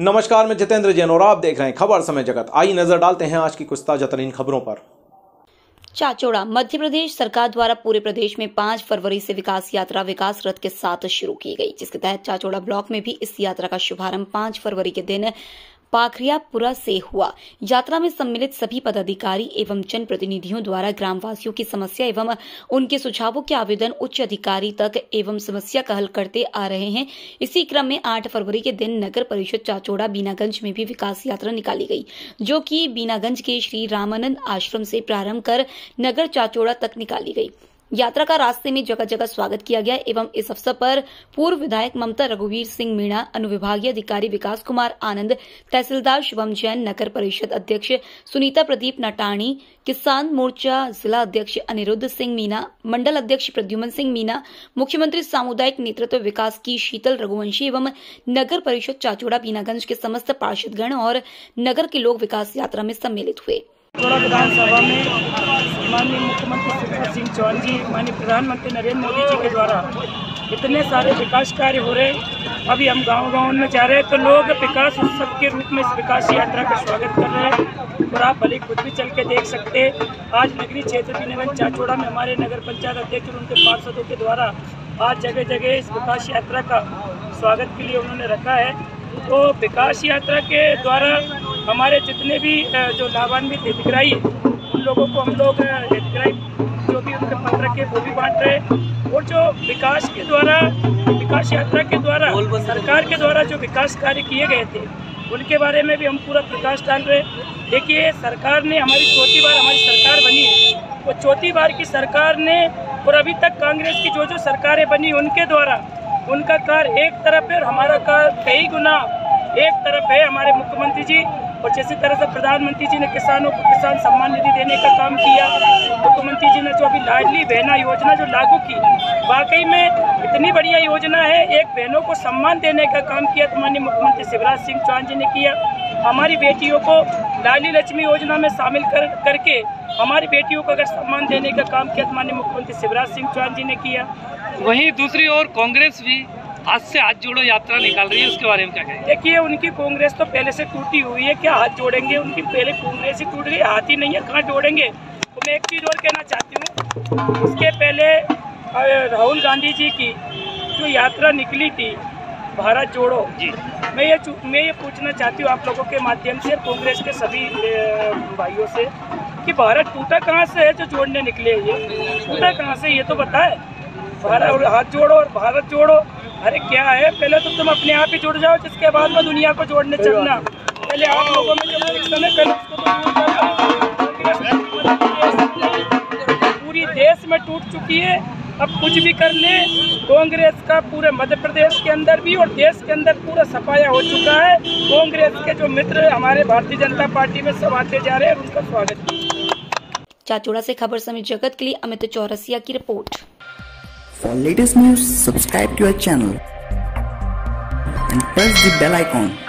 नमस्कार, मैं जितेंद्र जैन और आप देख रहे हैं खबर समय जगत। आई नजर डालते हैं आज की कुछ ताजा तरीन खबरों पर। चाचौड़ा, मध्य प्रदेश सरकार द्वारा पूरे प्रदेश में 5 फरवरी से विकास यात्रा विकास रथ के साथ शुरू की गई, जिसके तहत चाचौड़ा ब्लॉक में भी इस यात्रा का शुभारंभ 5 फरवरी के दिन पाखरिया पुरा से हुआ। यात्रा में सम्मिलित सभी पदाधिकारी एवं जनप्रतिनिधियों द्वारा ग्रामवासियों की समस्या एवं उनके सुझावों के आवेदन उच्च अधिकारी तक एवं समस्या का हल करते आ रहे हैं। इसी क्रम में 8 फरवरी के दिन नगर परिषद चाचौड़ा बीनागंज में भी विकास यात्रा निकाली गई, जो कि बीनागंज के श्री रामानंद आश्रम से प्रारंभ कर नगर चाचौड़ा तक निकाली गई। यात्रा का रास्ते में जगह जगह स्वागत किया गया एवं इस अवसर पर पूर्व विधायक ममता रघुवीर सिंह मीणा, अनुविभागीय अधिकारी विकास कुमार आनंद, तहसीलदार शुभम जैन, नगर परिषद अध्यक्ष सुनीता प्रदीप नटाणी, किसान मोर्चा जिला अध्यक्ष अनिरुद्ध सिंह मीणा, मंडल अध्यक्ष प्रद्युमन सिंह मीणा, मुख्यमंत्री सामुदायिक नेतृत्व विकास की शीतल रघुवंशी एवं नगर परिषद चाचौड़ा बीनागंज के समस्त पार्षदगण और नगर के लोग विकास यात्रा में सम्मिलित हुए। विधानसभा में माननीय मुख्यमंत्री शिवराज सिंह चौहान जी, माननीय प्रधानमंत्री नरेंद्र मोदी जी के द्वारा इतने सारे विकास कार्य हो रहे। अभी हम गांव-गांव में जा रहे हैं तो लोग विकास उत्सव के रूप में इस विकास यात्रा का स्वागत कर रहे हैं और आप भले खुद भी चल के देख सकते हैं। आज नगरीय क्षेत्र बीनागंज चाचौड़ा में हमारे नगर पंचायत अध्यक्ष और उनके पार्षदों के द्वारा आज जगह जगह इस विकास यात्रा का स्वागत के लिए उन्होंने रखा है। तो विकास यात्रा के द्वारा हमारे जितने भी जो लाभान्वित हितग्राही उन लोगों को हम लोग हितग्राही जो भी उनके पत्रक है वो भी बांट रहे और जो विकास के द्वारा विकास यात्रा के द्वारा सरकार के द्वारा जो विकास कार्य किए गए थे उनके बारे में भी हम पूरा प्रकाश डाल रहे। देखिए, सरकार ने हमारी चौथी बार हमारी सरकार बनी है, वो चौथी बार की सरकार ने और अभी तक कांग्रेस की जो जो सरकारें बनी उनके द्वारा उनका कार्य एक तरफ है और हमारा कार्य कई गुना एक तरफ है। हमारे मुख्यमंत्री जी और जिस तरह से प्रधानमंत्री जी ने किसानों को किसान सम्मान निधि देने का काम किया, मुख्यमंत्री जी ने जो अभी लाडली बहना योजना जो लागू की, वाकई में इतनी बढ़िया योजना है। एक बहनों को सम्मान देने का काम किया तो माननीय मुख्यमंत्री शिवराज सिंह चौहान जी ने किया। हमारी बेटियों को लाडली लक्ष्मी योजना में शामिल करके हमारी बेटियों को अगर सम्मान देने का काम किया तो माननीय मुख्यमंत्री शिवराज सिंह चौहान जी ने किया। वहीं दूसरी ओर कांग्रेस भी आज से हाथ जोड़ो यात्रा निकाल रही है, उसके बारे में क्या कहें? देखिए, उनकी कांग्रेस तो पहले से टूटी हुई है, क्या हाथ जोड़ेंगे? उनकी पहले कांग्रेस ही टूट गई, हाथ ही नहीं है, कहाँ जोड़ेंगे? तो मैं एक चीज़ और कहना चाहती हूँ, उसके पहले राहुल गांधी जी की जो यात्रा निकली थी भारत जोड़ो जी, मैं ये पूछना चाहती हूँ आप लोगों के माध्यम से कांग्रेस के सभी भाइयों से कि भारत टूटा कहाँ से है? जो जोड़ने निकले ये टूटा कहाँ से ये तो बताए। भारत हाथ जोड़ो और भारत जोड़ो, अरे क्या है, पहले तो तुम अपने आप ही जुड़ जाओ, जिसके बाद में दुनिया को जोड़ने चलना। पहले आप लोगों में जो कनेक्शन है पहले पूरी देश में टूट चुकी है, अब कुछ भी कर ले। कांग्रेस का पूरे मध्य प्रदेश के अंदर भी और देश के अंदर पूरा सफाया हो चुका है। कांग्रेस के जो मित्र हमारे भारतीय जनता पार्टी में सब आते जा रहे हैं, उनका स्वागत। चाचौड़ा से खबर समय जगत के लिए अमित चौरसिया की रिपोर्ट। For latest news, subscribe to our channel and press the bell icon.